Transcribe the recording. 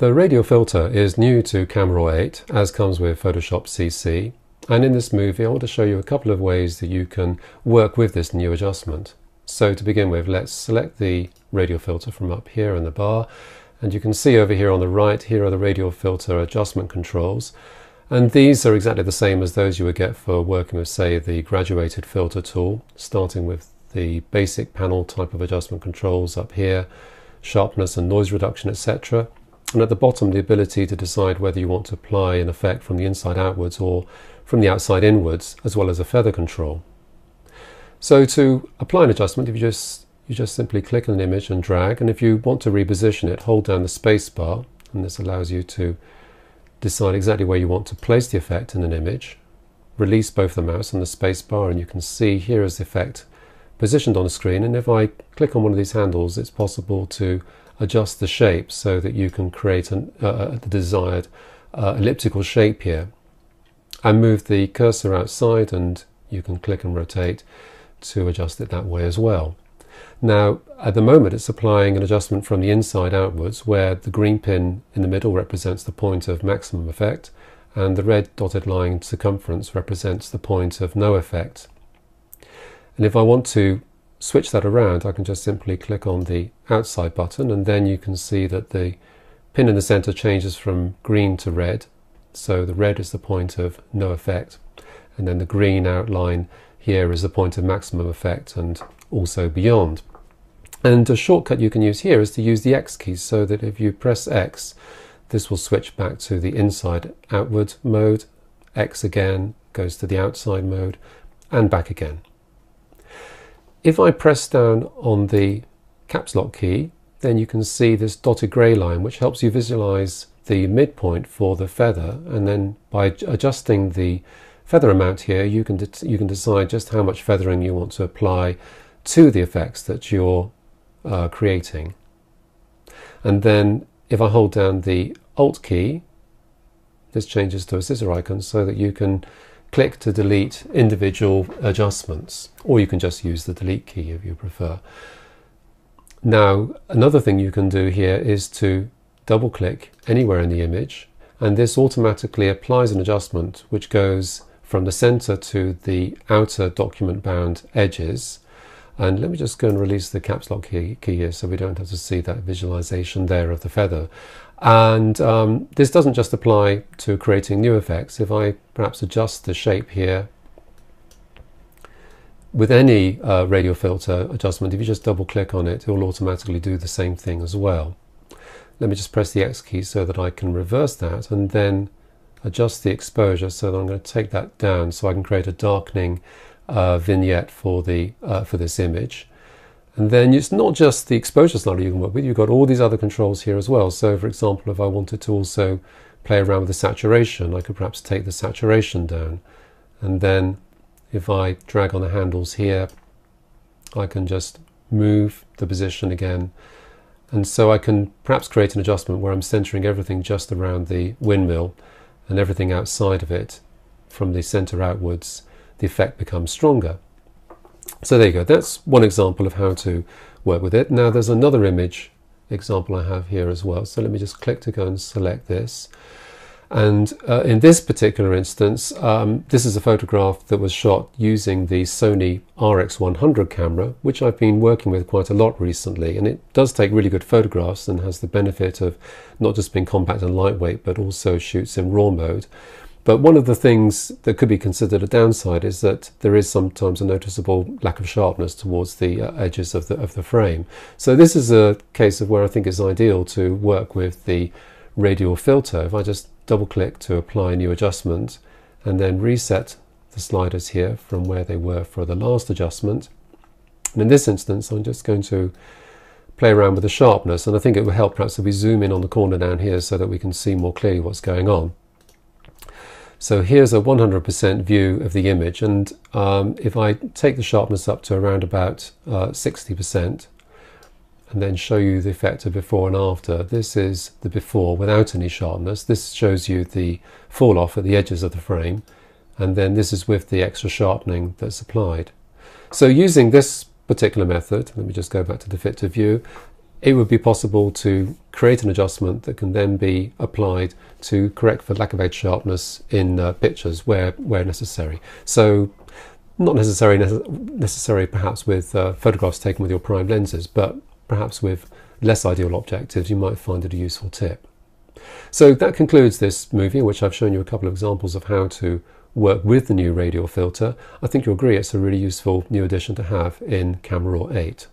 The radial filter is new to Camera Raw 8, as comes with Photoshop CC, and in this movie I want to show you a couple of ways that you can work with this new adjustment. So to begin with, let's select the radial filter from up here in the bar, and you can see over here on the right, here are the radial filter adjustment controls, and these are exactly the same as those you would get for working with, say, the graduated filter tool, starting with the basic panel type of adjustment controls up here, sharpness and noise reduction, etc. And at the bottom, the ability to decide whether you want to apply an effect from the inside outwards or from the outside inwards, as well as a feather control. So to apply an adjustment, you just simply click on an image and drag, and if you want to reposition it, hold down the space bar, and this allows you to decide exactly where you want to place the effect in an image. Release both the mouse and the space bar, and you can see here is the effect positioned on the screen, and if I click on one of these handles, it's possible to adjust the shape so that you can create the desired elliptical shape here. I move the cursor outside and you can click and rotate to adjust it that way as well. Now at the moment it's applying an adjustment from the inside outwards, where the green pin in the middle represents the point of maximum effect and the red dotted line circumference represents the point of no effect. And if I want to switch that around, I can just simply click on the outside button, and then you can see that the pin in the center changes from green to red. So the red is the point of no effect, and then the green outline here is the point of maximum effect and also beyond. And a shortcut you can use here is to use the X key, so that if you press X, this will switch back to the inside outward mode, X again goes to the outside mode, and back again. If I press down on the caps lock key, then you can see this dotted grey line, which helps you visualize the midpoint for the feather, and then by adjusting the feather amount here, you can decide just how much feathering you want to apply to the effects that you're creating. And then if I hold down the Alt key, this changes to a scissor icon so that you can click to delete individual adjustments, or you can just use the delete key if you prefer. Now another thing you can do here is to double click anywhere in the image, and this automatically applies an adjustment which goes from the center to the outer document bound edges. And let me just go and release the caps lock key here so we don't have to see that visualization there of the feather. And this doesn't just apply to creating new effects. If I perhaps adjust the shape here with any radial filter adjustment, if you just double click on it, it will automatically do the same thing as well. Let me just press the X key so that I can reverse that, and then adjust the exposure so that I'm going to take that down so I can create a darkening vignette for this image. And then it's not just the exposure slider you can work with, you've got all these other controls here as well. So for example, if I wanted to also play around with the saturation, I could perhaps take the saturation down, and then if I drag on the handles here, I can just move the position again, and so I can perhaps create an adjustment where I'm centering everything just around the windmill, and everything outside of it from the center outwards, the effect becomes stronger. So there you go, that's one example of how to work with it. Now there's another image example I have here as well, so let me just click to go and select this. And in this particular instance, this is a photograph that was shot using the Sony RX100 camera, which I've been working with quite a lot recently, and it does take really good photographs and has the benefit of not just being compact and lightweight, but also shoots in RAW mode. But one of the things that could be considered a downside is that there is sometimes a noticeable lack of sharpness towards the edges of the frame. So this is a case of where I think it's ideal to work with the radial filter. If I just double click to apply a new adjustment and then reset the sliders here from where they were for the last adjustment, and in this instance I'm just going to play around with the sharpness, and I think it will help perhaps if we zoom in on the corner down here so that we can see more clearly what's going on. So here's a 100% view of the image, and if I take the sharpness up to around about 60% and then show you the effect of before and after, this is the before without any sharpness. This shows you the fall off at the edges of the frame, and then this is with the extra sharpening that's applied. So using this particular method, let me just go back to the fit to view, it would be possible to create an adjustment that can then be applied to correct for lack of edge sharpness in pictures where necessary. So not necessary perhaps with photographs taken with your prime lenses, but perhaps with less ideal objectives you might find it a useful tip. So that concludes this movie in which I've shown you a couple of examples of how to work with the new radial filter. I think you'll agree it's a really useful new addition to have in Camera Raw 8.